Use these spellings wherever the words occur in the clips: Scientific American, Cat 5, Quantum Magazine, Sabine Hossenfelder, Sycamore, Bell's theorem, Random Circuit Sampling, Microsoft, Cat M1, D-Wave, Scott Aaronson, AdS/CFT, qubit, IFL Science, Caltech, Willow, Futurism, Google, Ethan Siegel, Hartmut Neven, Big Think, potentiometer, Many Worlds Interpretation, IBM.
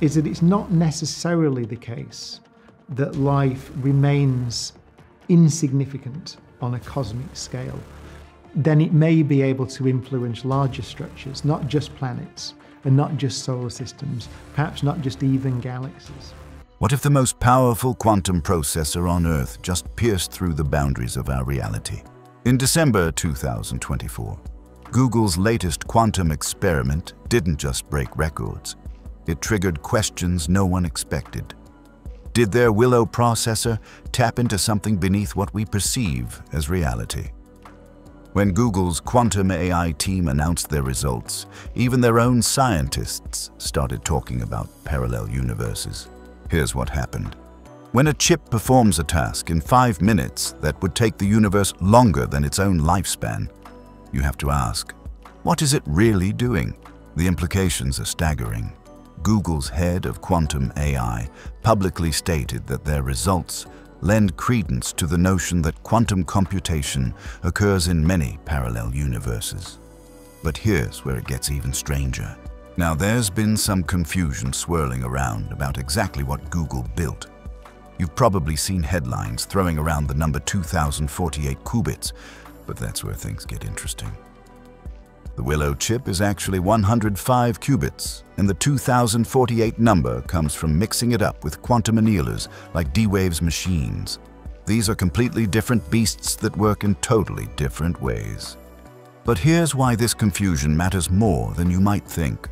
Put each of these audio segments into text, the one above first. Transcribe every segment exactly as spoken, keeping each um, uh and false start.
is that it's not necessarily the case that life remains insignificant on a cosmic scale. Then it may be able to influence larger structures, not just planets, and not just solar systems, perhaps not just even galaxies. What if the most powerful quantum processor on Earth just pierced through the boundaries of our reality? In December two thousand twenty-four, Google's latest quantum experiment didn't just break records. It triggered questions no one expected. Did their Willow processor tap into something beneath what we perceive as reality? When Google's quantum A I team announced their results, even their own scientists started talking about parallel universes. Here's what happened. When a chip performs a task in five minutes that would take the universe longer than its own lifespan, you have to ask, what is it really doing? The implications are staggering. Google's head of quantum A I publicly stated that their results lend credence to the notion that quantum computation occurs in many parallel universes. But here's where it gets even stranger. Now, there's been some confusion swirling around about exactly what Google built. You've probably seen headlines throwing around the number two thousand forty-eight qubits, but that's where things get interesting. The Willow chip is actually one hundred five qubits, and the two thousand forty-eight number comes from mixing it up with quantum annealers like D-Wave's machines. These are completely different beasts that work in totally different ways. But here's why this confusion matters more than you might think.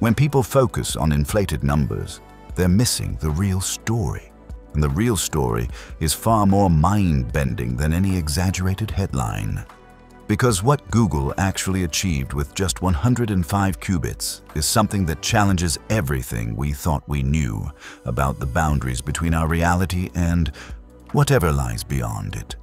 When people focus on inflated numbers, they're missing the real story. And the real story is far more mind-bending than any exaggerated headline. Because what Google actually achieved with just one hundred five qubits is something that challenges everything we thought we knew about the boundaries between our reality and whatever lies beyond it.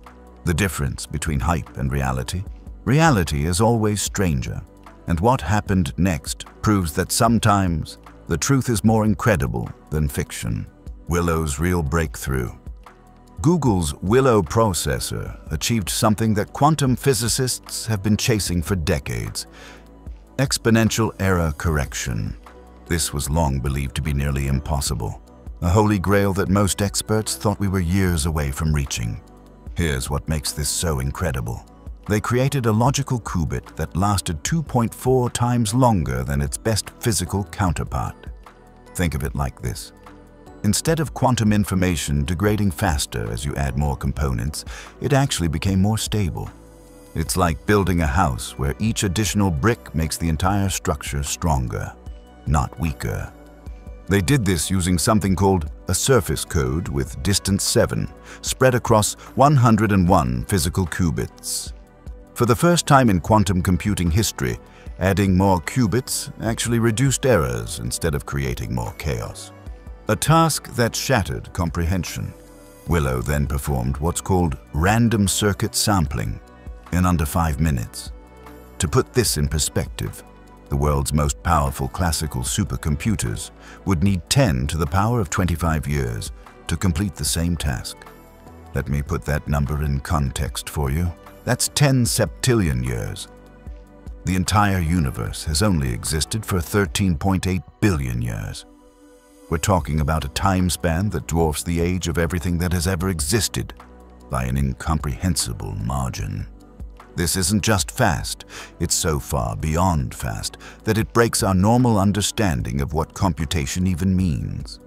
The difference between hype and reality. Reality is always stranger, and what happened next proves that sometimes the truth is more incredible than fiction. Willow's real breakthrough. Google's Willow processor achieved something that quantum physicists have been chasing for decades: exponential error correction. This was long believed to be nearly impossible, a holy grail that most experts thought we were years away from reaching. Here's what makes this so incredible. They created a logical qubit that lasted two point four times longer than its best physical counterpart. Think of it like this. Instead of quantum information degrading faster as you add more components, it actually became more stable. It's like building a house where each additional brick makes the entire structure stronger, not weaker. They did this using something called a surface code with distance seven, spread across one hundred one physical qubits. For the first time in quantum computing history, adding more qubits actually reduced errors instead of creating more chaos. A task that shattered comprehension. Willow then performed what's called random circuit sampling in under five minutes. To put this in perspective, the world's most powerful classical supercomputers would need ten to the power of twenty-five years to complete the same task. Let me put that number in context for you. That's ten septillion years. The entire universe has only existed for thirteen point eight billion years. We're talking about a time span that dwarfs the age of everything that has ever existed by an incomprehensible margin. This isn't just fast, it's so far beyond fast that it breaks our normal understanding of what computation even means.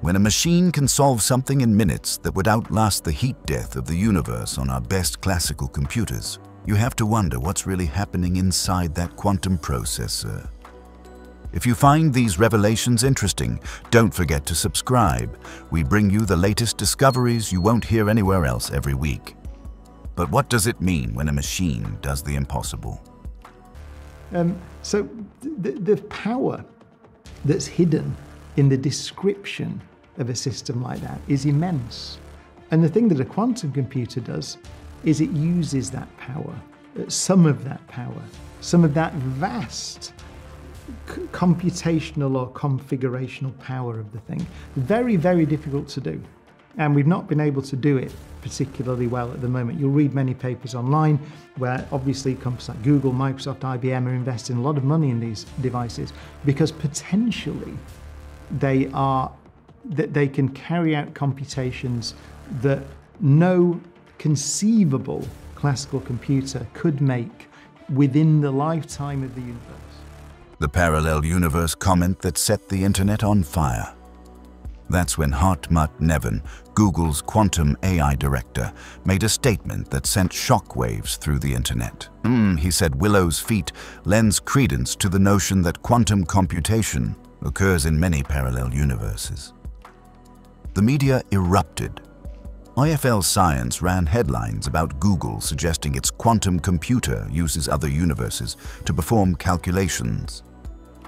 When a machine can solve something in minutes that would outlast the heat death of the universe on our best classical computers, you have to wonder what's really happening inside that quantum processor. If you find these revelations interesting, don't forget to subscribe. We bring you the latest discoveries you won't hear anywhere else every week. But what does it mean when a machine does the impossible? Um, so the, the power that's hidden in the description of a system like that is immense. And the thing that a quantum computer does is it uses that power, some of that power, some of that vast computational or configurational power of the thing. Very, very difficult to do. And we've not been able to do it particularly well at the moment. You'll read many papers online where obviously companies like Google, Microsoft, I B M are investing a lot of money in these devices because potentially they are that they can carry out computations that no conceivable classical computer could make within the lifetime of the universe. The parallel universe comment that set the internet on fire. That's when Hartmut Neven, Google's quantum A I director, made a statement that sent shockwaves through the internet. Mm, he said Willow's feat lends credence to the notion that quantum computation occurs in many parallel universes. The media erupted. I F L Science ran headlines about Google suggesting its quantum computer uses other universes to perform calculations.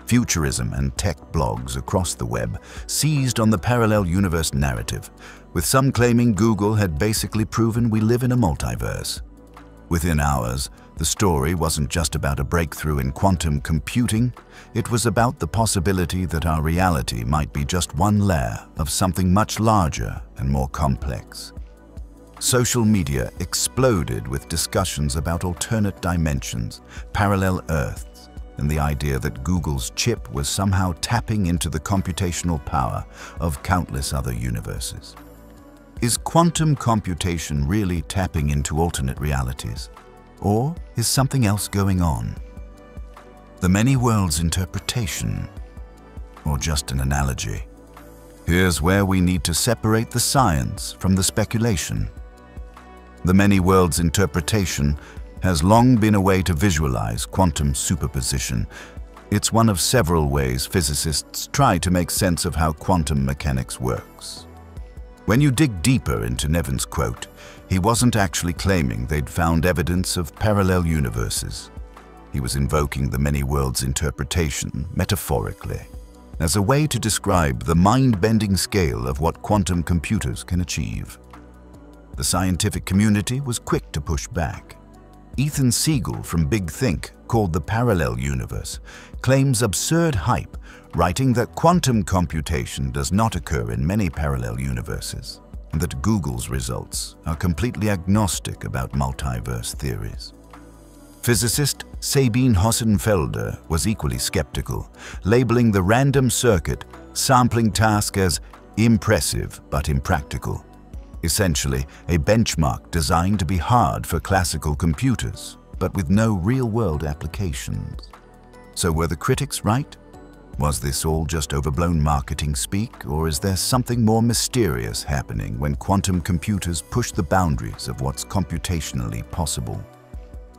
Futurism and tech blogs across the web seized on the parallel universe narrative, with some claiming Google had basically proven we live in a multiverse. Within hours, the story wasn't just about a breakthrough in quantum computing, it was about the possibility that our reality might be just one layer of something much larger and more complex. Social media exploded with discussions about alternate dimensions, parallel Earths, and the idea that Google's chip was somehow tapping into the computational power of countless other universes. Is quantum computation really tapping into alternate realities? Or is something else going on? The many worlds interpretation, or just an analogy? Here's where we need to separate the science from the speculation. The many worlds interpretation has long been a way to visualize quantum superposition. It's one of several ways physicists try to make sense of how quantum mechanics works. When you dig deeper into Neven's quote, he wasn't actually claiming they'd found evidence of parallel universes. He was invoking the many worlds interpretation, metaphorically, as a way to describe the mind-bending scale of what quantum computers can achieve. The scientific community was quick to push back. Ethan Siegel from Big Think called the parallel universe claims absurd hype, writing that quantum computation does not occur in many parallel universes, and that Google's results are completely agnostic about multiverse theories. Physicist Sabine Hossenfelder was equally skeptical, labeling the random circuit sampling task as impressive but impractical, essentially a benchmark designed to be hard for classical computers, but with no real-world applications. So were the critics right? Was this all just overblown marketing speak, or is there something more mysterious happening when quantum computers push the boundaries of what's computationally possible?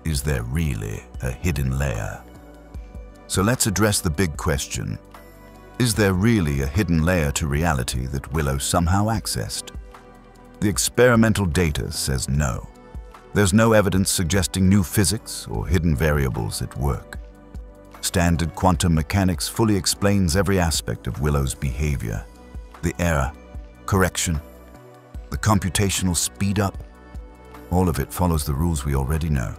Is there really a hidden layer? So let's address the big question. Is there really a hidden layer to reality that Willow somehow accessed? The experimental data says no. There's no evidence suggesting new physics or hidden variables at work. Standard quantum mechanics fully explains every aspect of Willow's behavior. The error, correction, the computational speed-up, all of it follows the rules we already know.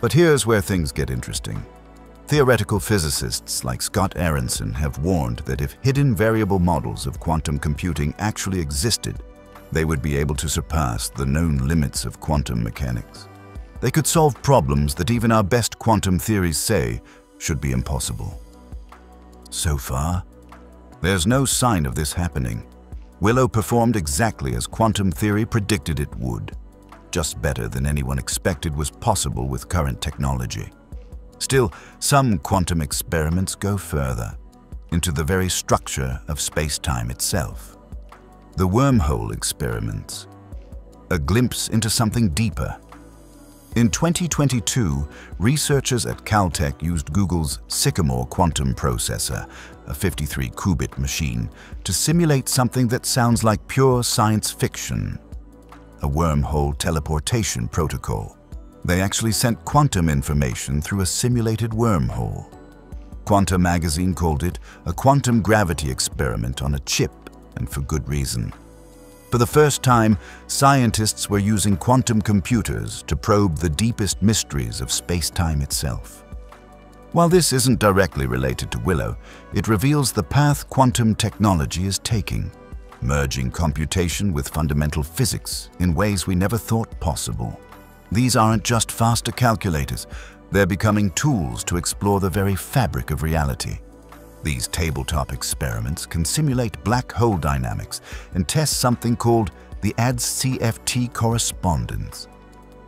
But here's where things get interesting. Theoretical physicists like Scott Aaronson have warned that if hidden variable models of quantum computing actually existed, they would be able to surpass the known limits of quantum mechanics. They could solve problems that even our best quantum theories say should be impossible. So far, there's no sign of this happening. Willow performed exactly as quantum theory predicted it would, just better than anyone expected was possible with current technology. Still, some quantum experiments go further, into the very structure of space-time itself. The wormhole experiments, a glimpse into something deeper. In twenty twenty-two, researchers at Caltech used Google's Sycamore quantum processor, a fifty-three qubit machine, to simulate something that sounds like pure science fiction, a wormhole teleportation protocol. They actually sent quantum information through a simulated wormhole. Quantum Magazine called it a quantum gravity experiment on a chip, and for good reason. For the first time, scientists were using quantum computers to probe the deepest mysteries of space-time itself. While this isn't directly related to Willow, it reveals the path quantum technology is taking, merging computation with fundamental physics in ways we never thought possible. These aren't just faster calculators, they're becoming tools to explore the very fabric of reality. These tabletop experiments can simulate black hole dynamics and test something called the A D S C F T correspondence,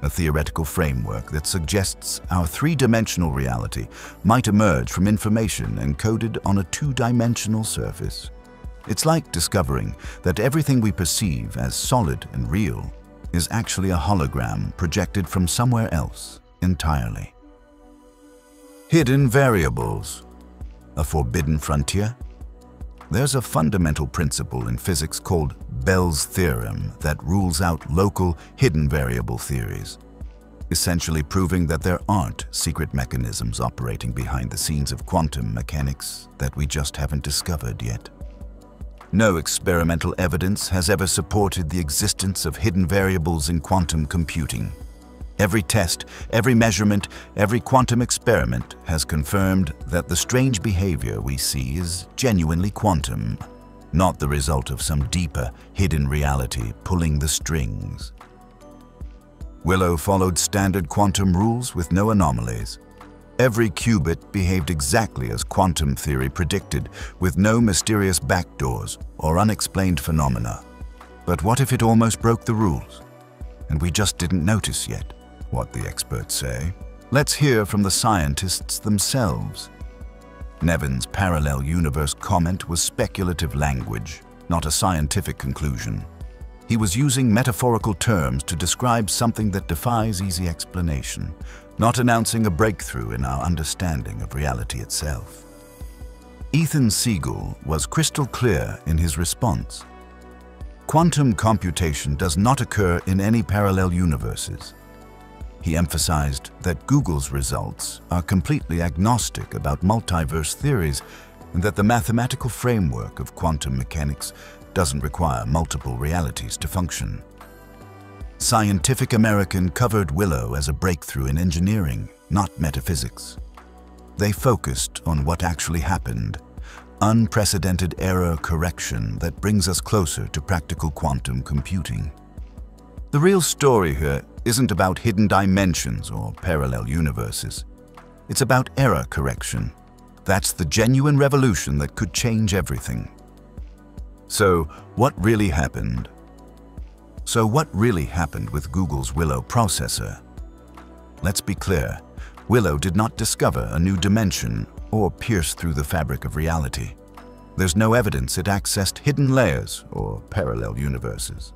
a theoretical framework that suggests our three-dimensional reality might emerge from information encoded on a two-dimensional surface. It's like discovering that everything we perceive as solid and real is actually a hologram projected from somewhere else entirely. Hidden variables. A forbidden frontier? There's a fundamental principle in physics called Bell's theorem that rules out local hidden variable theories, essentially proving that there aren't secret mechanisms operating behind the scenes of quantum mechanics that we just haven't discovered yet. No experimental evidence has ever supported the existence of hidden variables in quantum computing. Every test, every measurement, every quantum experiment has confirmed that the strange behavior we see is genuinely quantum, not the result of some deeper, hidden reality pulling the strings. Willow followed standard quantum rules with no anomalies. Every qubit behaved exactly as quantum theory predicted, with no mysterious backdoors or unexplained phenomena. But what if it almost broke the rules, and we just didn't notice yet? What the experts say. Let's hear from the scientists themselves. Neven's parallel universe comment was speculative language, not a scientific conclusion. He was using metaphorical terms to describe something that defies easy explanation, not announcing a breakthrough in our understanding of reality itself. Ethan Siegel was crystal clear in his response. Quantum computation does not occur in any parallel universes. He emphasized that Google's results are completely agnostic about multiverse theories and that the mathematical framework of quantum mechanics doesn't require multiple realities to function. Scientific American covered Willow as a breakthrough in engineering, not metaphysics. They focused on what actually happened, unprecedented error correction that brings us closer to practical quantum computing. The real story here isn't about hidden dimensions or parallel universes. It's about error correction. That's the genuine revolution that could change everything. So, what really happened? So, what really happened with Google's Willow processor? Let's be clear, Willow did not discover a new dimension or pierce through the fabric of reality. There's no evidence it accessed hidden layers or parallel universes.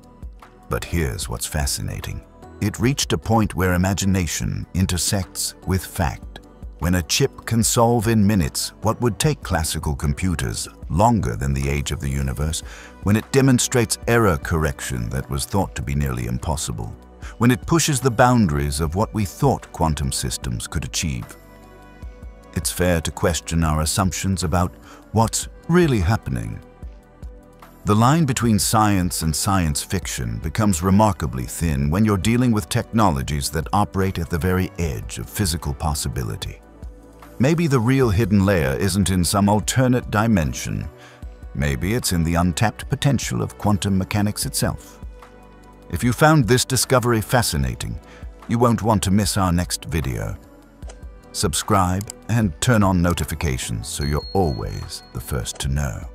But here's what's fascinating. It reached a point where imagination intersects with fact, when a chip can solve in minutes what would take classical computers longer than the age of the universe, when it demonstrates error correction that was thought to be nearly impossible, when it pushes the boundaries of what we thought quantum systems could achieve. It's fair to question our assumptions about what's really happening. The line between science and science fiction becomes remarkably thin when you're dealing with technologies that operate at the very edge of physical possibility. Maybe the real hidden layer isn't in some alternate dimension. Maybe it's in the untapped potential of quantum mechanics itself. If you found this discovery fascinating, you won't want to miss our next video. Subscribe and turn on notifications so you're always the first to know.